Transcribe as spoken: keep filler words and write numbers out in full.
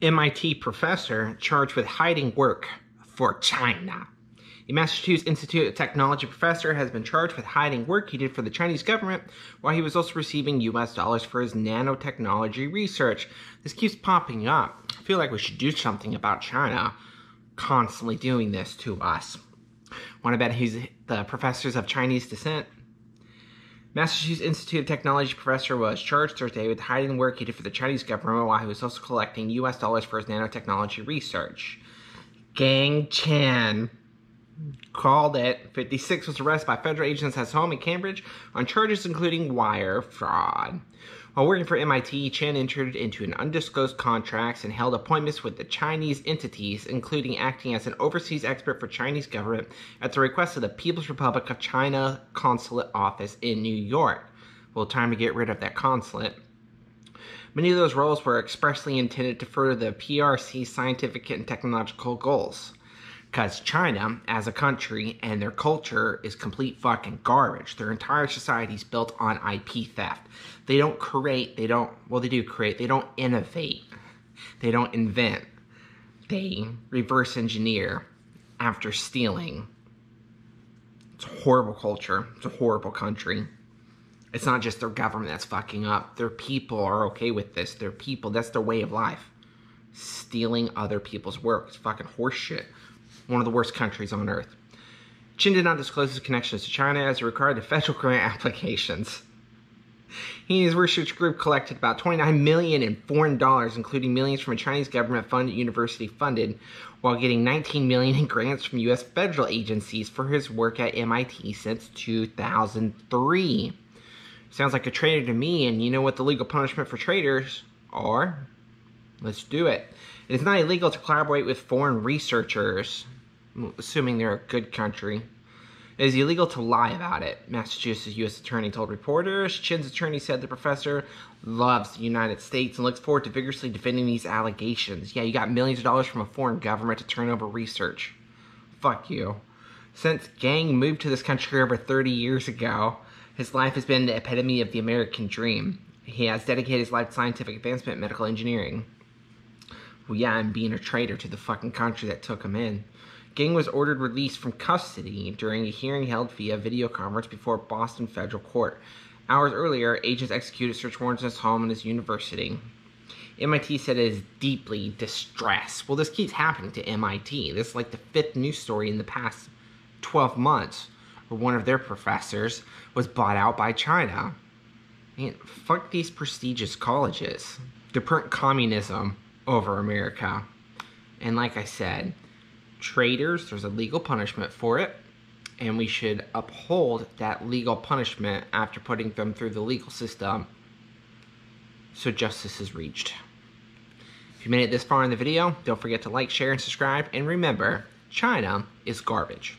M I T professor charged with hiding work for China. A Massachusetts Institute of Technology professor has been charged with hiding work he did for the Chinese government while he was also receiving U S dollars for his nanotechnology research. This keeps popping up. I feel like we should do something about China constantly doing this to us. Want to bet who's the professors of Chinese descent? Massachusetts Institute of Technology professor was charged Thursday with hiding work he did for the Chinese government while he was also collecting U S dollars for his nanotechnology research. Gang Chen called it. fifty-six was arrested by federal agents at his home in Cambridge on charges including wire fraud. While working for M I T, Chen entered into an undisclosed contracts and held appointments with the Chinese entities, including acting as an overseas expert for Chinese government at the request of the People's Republic of China consulate office in New York. Well, time to get rid of that consulate. Many of those roles were expressly intended to further the P R C's scientific and technological goals. Because China, as a country, and their culture is complete fucking garbage. Their entire society is built on I P theft. They don't create, they don't, well they do create, they don't innovate. They don't invent. They reverse engineer after stealing. It's a horrible culture. It's a horrible country. It's not just their government that's fucking up. Their people are okay with this. Their people, that's their way of life. Stealing other people's work. It's fucking horseshit. One of the worst countries on earth. Chen did not disclose his connections to China as it required the federal grant applications. He and his research group collected about twenty-nine million dollars in foreign dollars, including millions from a Chinese government fund university funded, while getting nineteen million dollars in grants from U S federal agencies for his work at M I T since two thousand three. Sounds like a traitor to me, and you know what the legal punishment for traitors are? Let's do it. It is not illegal to collaborate with foreign researchers, assuming they're a good country. It is illegal to lie about it, Massachusetts U S attorney told reporters. Chen's attorney said the professor loves the United States and looks forward to vigorously defending these allegations. Yeah, you got millions of dollars from a foreign government to turn over research. Fuck you. Since Gang moved to this country over thirty years ago, his life has been the epitome of the American dream. He has dedicated his life to scientific advancement and medical engineering. Well, yeah, and being a traitor to the fucking country that took him in. Gang was ordered released from custody during a hearing held via video conference before Boston federal court. Hours earlier, agents executed search warrants in his home and his university. M I T said it is deeply distressed. Well, this keeps happening to M I T. This is like the fifth news story in the past twelve months where one of their professors was bought out by China. Man, fuck these prestigious colleges. They're putting communism over America. And like I said, traitors, there's a legal punishment for it, and we should uphold that legal punishment after putting them through the legal system so justice is reached. If you made it this far in the video, don't forget to like, share, and subscribe, and remember, China is garbage.